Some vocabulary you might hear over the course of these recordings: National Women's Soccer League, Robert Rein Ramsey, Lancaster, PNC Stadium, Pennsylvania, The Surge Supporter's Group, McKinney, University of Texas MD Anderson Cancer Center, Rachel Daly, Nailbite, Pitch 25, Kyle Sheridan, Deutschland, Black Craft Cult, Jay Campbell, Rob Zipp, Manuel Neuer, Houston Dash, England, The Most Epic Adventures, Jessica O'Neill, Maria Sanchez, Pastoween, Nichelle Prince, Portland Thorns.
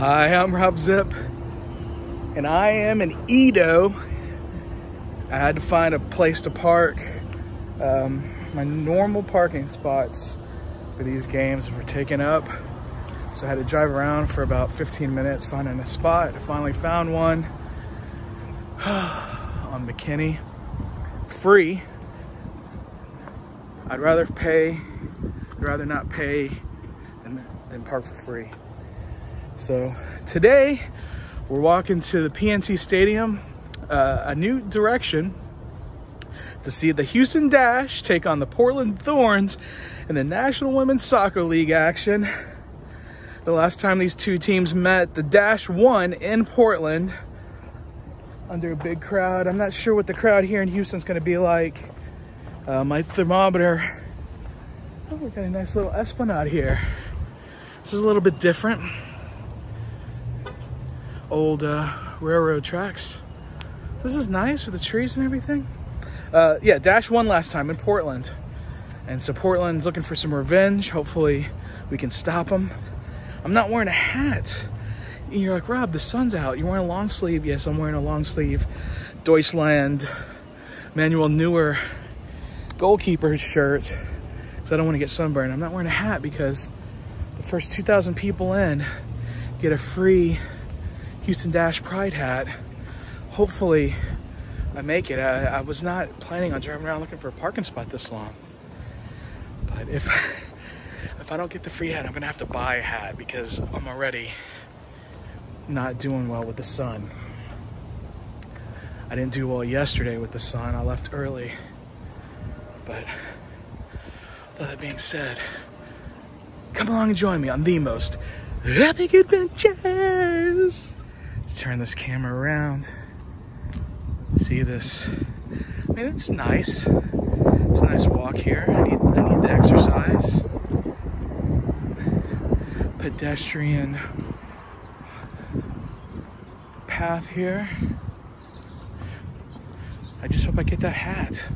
Hi, I'm Rob Zipp, and I am in Edo. I had to find a place to park. My normal parking spots for these games were taken up, so I had to drive around for about 15 minutes finding a spot. I finally found one on McKinney, free. I'd rather not pay than park for free. So today we're walking to the PNC Stadium, a new direction, to see the Houston Dash take on the Portland Thorns in the National Women's Soccer League action. The last time these two teams met, the Dash won in Portland under a big crowd. I'm not sure what the crowd here in Houston's going to be like. My thermometer. Oh, we got a nice little esplanade here. This is a little bit different. Old railroad tracks. This is nice with the trees and everything. Yeah, Dash won last time in Portland. And so Portland's looking for some revenge. Hopefully we can stop them. I'm not wearing a hat. And you're like, Rob, the sun's out. You're wearing a long sleeve. Yes, I'm wearing a long sleeve Deutschland Manuel Neuer goalkeeper shirt, because I don't want to get sunburned. I'm not wearing a hat because the first 2,000 people in get a free Houston Dash Pride hat. Hopefully I make it. I was not planning on driving around looking for a parking spot this long. But if I don't get the free hat, I'm going to have to buy a hat because I'm already not doing well with the sun. I didn't do well yesterday with the sun. I left early. But with that being said, come along and join me on the most epic adventures. Let's turn this camera around. See this. I mean, it's nice. It's a nice walk here. I need the exercise. Pedestrian path here. I just hope I get that hat.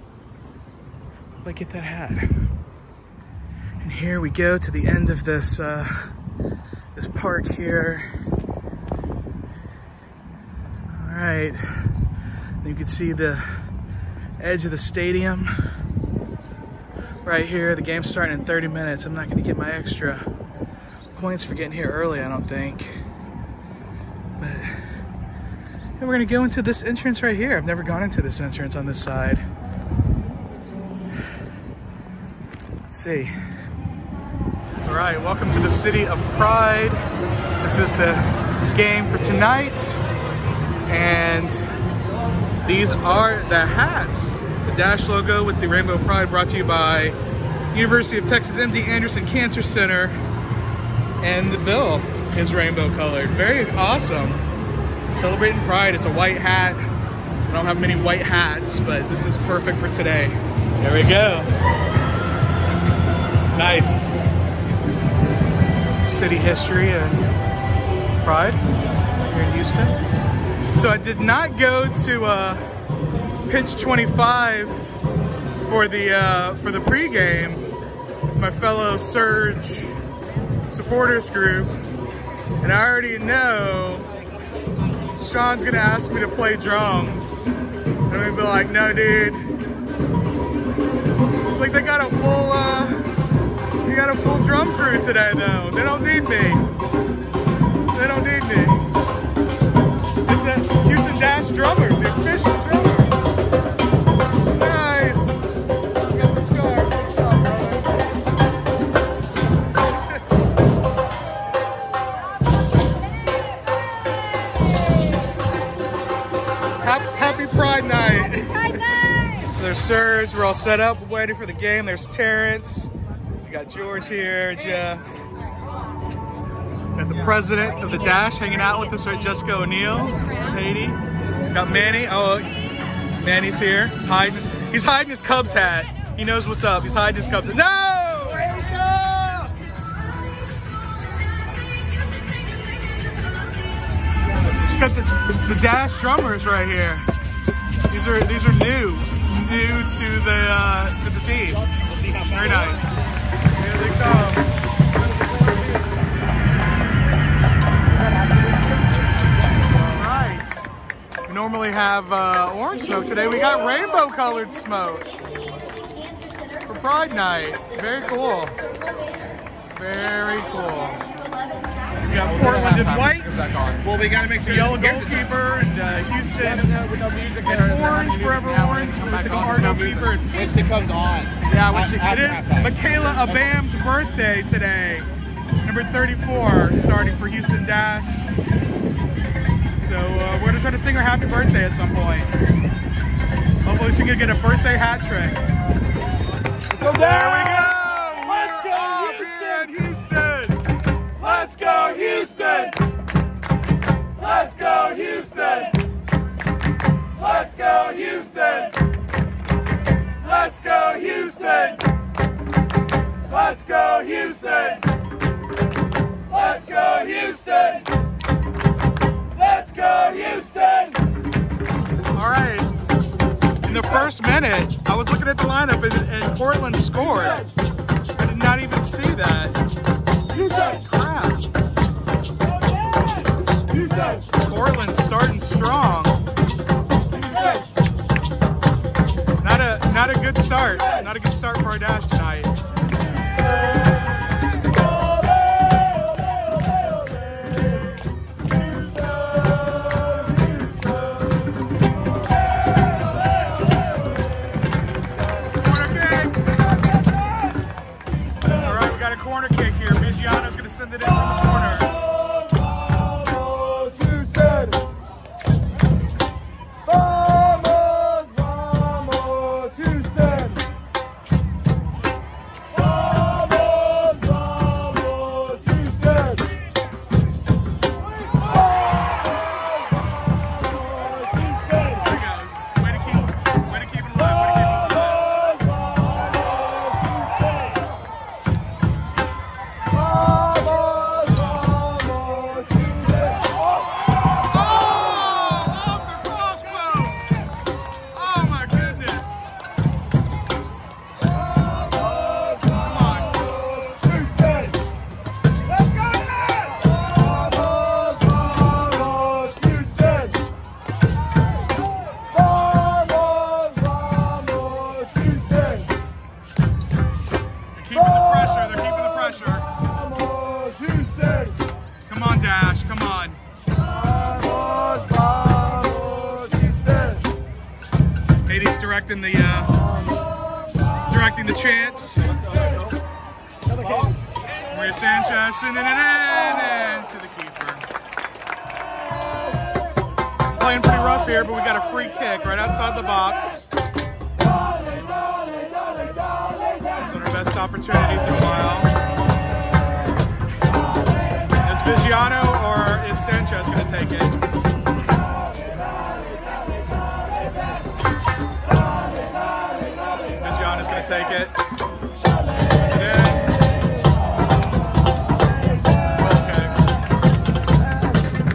I get that hat. And here we go to the end of this this park here. All right, you can see the edge of the stadium right here. The game's starting in 30 minutes. I'm not going to get my extra points for getting here early, I don't think. But and we're going to go into this entrance right here. I've never gone into this entrance on this side. See. All right, welcome to the City of Pride. This is the game for tonight, and these are the hats. The Dash logo with the Rainbow Pride, brought to you by University of Texas MD Anderson Cancer Center, and the bill is rainbow colored. Very awesome. Celebrating Pride. It's a white hat. I don't have many white hats, but this is perfect for today. There we go. Nice. City history and pride here in Houston. So I did not go to Pitch 25 for the pregame with my fellow Surge supporters group, and I already know Sean's gonna ask me to play drums, and I'm gonna be like, no, dude. It's like they got a full. We got a full drum crew today, though. They don't need me. They don't need me. It's a Houston Dash drummers, the official drummer. Nice. Got the scarf. Good job, brother. Happy Pride Night. Happy Pride Night. So there's Surge. We're all set up. We're waiting for the game. There's Terrence. Got George here, Jeff. Got the president of the Dash hanging out with us, right? Jessica O'Neill, Haiti. Got Manny. Oh, Manny's here. Hiding. He's hiding his Cubs hat. He knows what's up. He's hiding his Cubs hat. No! Here we go! Got the Dash drummers right here. These are new to the team. Very nice. Here they come. normally have orange smoke. Today we got rainbow colored smoke for Pride Night. Very cool. Very cool. We got Portland in white. Well, we got to make sure yellow goalkeeper and Houston and orange, forever orange for the our goalkeeper. Which it comes on. Yeah, which it is. Michaela Abam's birthday today. Number 34, starting for Houston Dash. So we're gonna try to sing her happy birthday at some point. Hopefully she can get a birthday hat trick. Go there we go! Let's go Houston! Let's go Houston! Let's go Houston! Let's go Houston! Let's go Houston! Let's go Houston! Let's go Houston! Let's go Houston! All right, in the first minute, I was looking at the lineup and Portland scored. I did not even see that. Houston! Crap. Houston! Portland starting strong. Not a good start. Not a good start for our Dash tonight. It in the corner. Vamos, Houston! Vamos, vamos, Houston! Vamos, vamos, Houston! Vamos, Houston! There we go. Way to keep it alive. Directing the chants. Maria Sanchez and to the keeper. It's playing pretty rough here, but we got a free kick right outside the box. One of our best opportunities in a while. Is Vigiano or is Sanchez going to take it? Take it. Okay.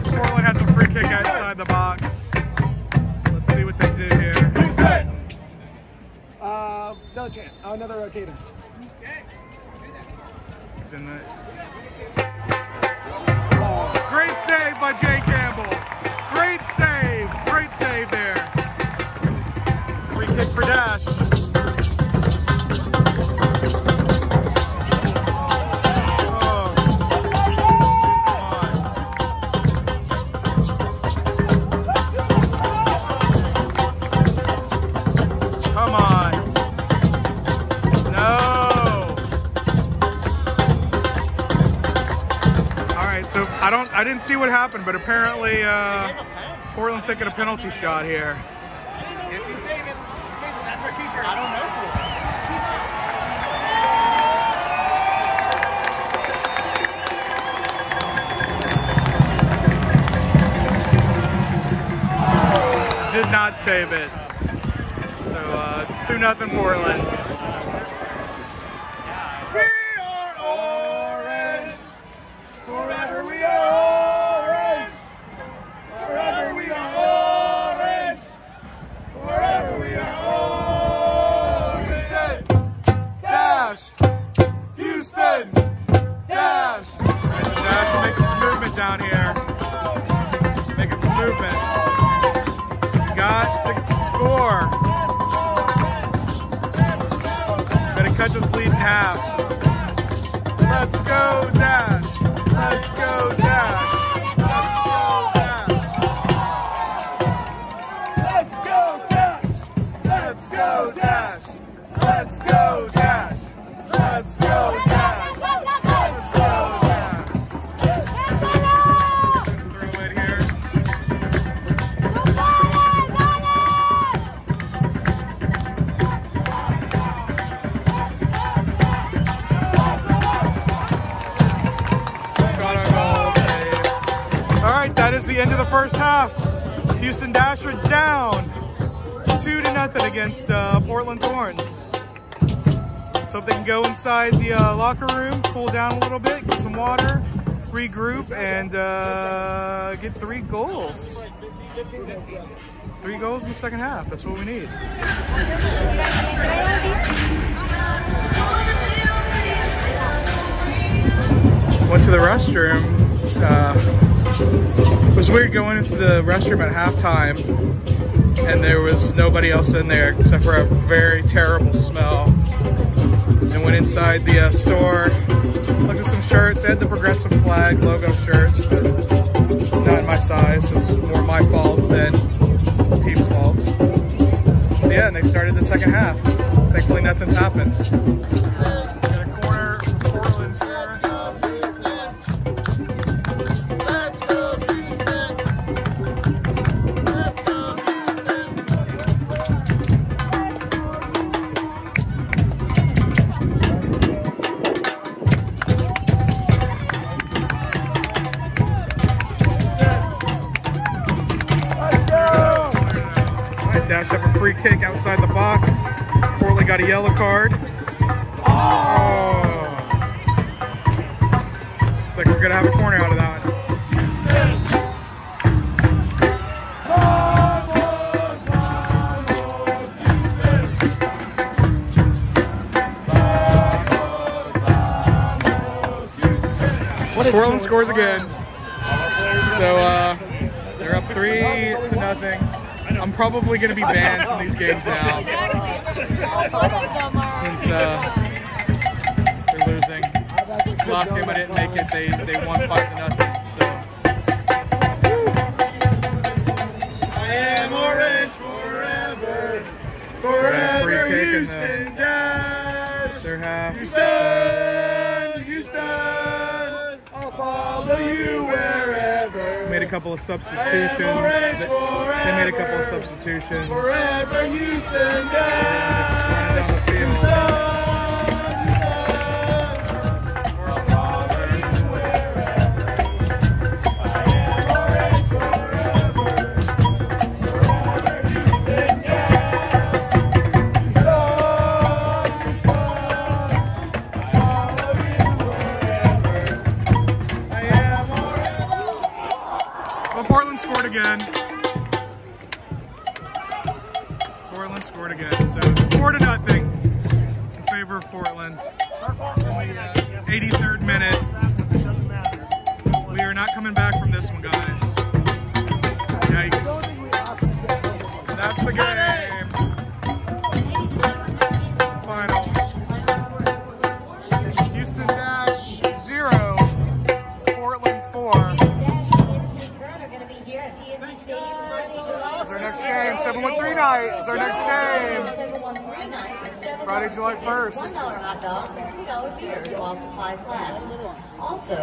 Portland has a free kick outside the box. Let's see what they do here. Who's that? Another chant. Another rotatus. Okay. It's in the... Great save by Jay Campbell. Great save. Great save there. Free kick for Dash. I didn't see what happened, but apparently Portland's taking a penalty shot here. If she's saving, that's our keeper. I don't know for it. Did not save it. So it's 2-0 Portland. We are orange. Forever we are. Houston! Dash! All right, so Dash making some movement down here. Making some movement. Dash. Let's go Dash. Let's go Dash. Let's go Dash. Let's go Dash. Let's go Dash. Let's go Dash. Let's go Dash. That is the end of the first half. Houston Dash are down 2-0 against Portland Thorns. Let's hope they can go inside the locker room, cool down a little bit, get some water, regroup, and get 3 goals. 3 goals in the second half. That's what we need. Went to the restroom. It was weird going into the restroom at halftime and there was nobody else in there except for a very terrible smell. And went inside the store, looked at some shirts. They had the Progressive Flag logo shirts, but not my size. It's more my fault than the team's fault. But yeah, and they started the second half. Thankfully, nothing's happened. Got a corner for Portland here. Kick outside the box. Portland got a yellow card. Oh! It's like we're gonna have a corner out of that one. Portland scores again. So they're up 3-0. I'm probably going to be banned from these games now. Since they're losing. Last game I didn't make it, they won 5-0. So. I am orange forever. Forever Houston Dash. Their half. Houston, Houston, I'll follow you wherever. Made a couple of substitutions. They made a couple of substitutions. Forever Houston Dash.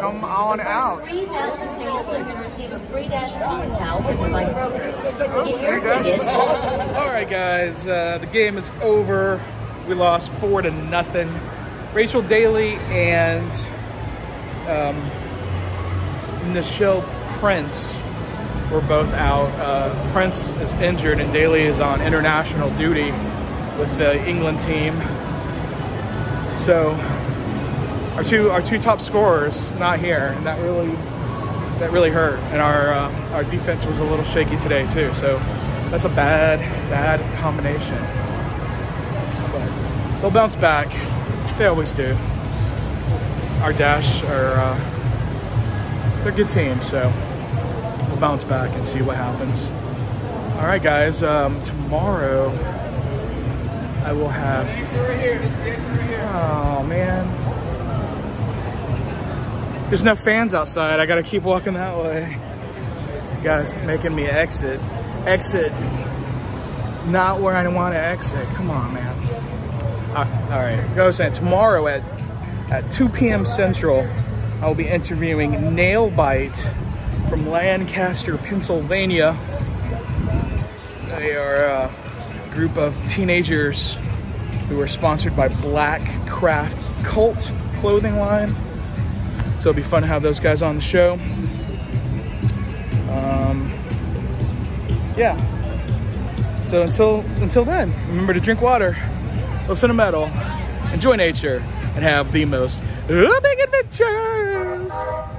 Come on out. All right, guys. The game is over. We lost 4-0. Rachel Daly and Nichelle Prince were both out. Prince is injured, and Daly is on international duty with the England team. So our two top scorers not here, and that really hurt. And our defense was a little shaky today too. So that's a bad combination. But they'll bounce back. They always do. Our Dash are they're a good team, so we'll bounce back and see what happens. All right, guys. Tomorrow. I will have. Oh man, there's no fans outside. I gotta keep walking that way. You guys making me exit, not where I want to exit. Come on, man. All right, go saying tomorrow at 2 p.m. Central, I will be interviewing Nailbite from Lancaster, Pennsylvania. They are a group of teenagers who are sponsored by Black Craft Cult clothing line. So it'll be fun to have those guys on the show. Yeah. So until then, remember to drink water, listen to metal, enjoy nature, and have the most epic adventures.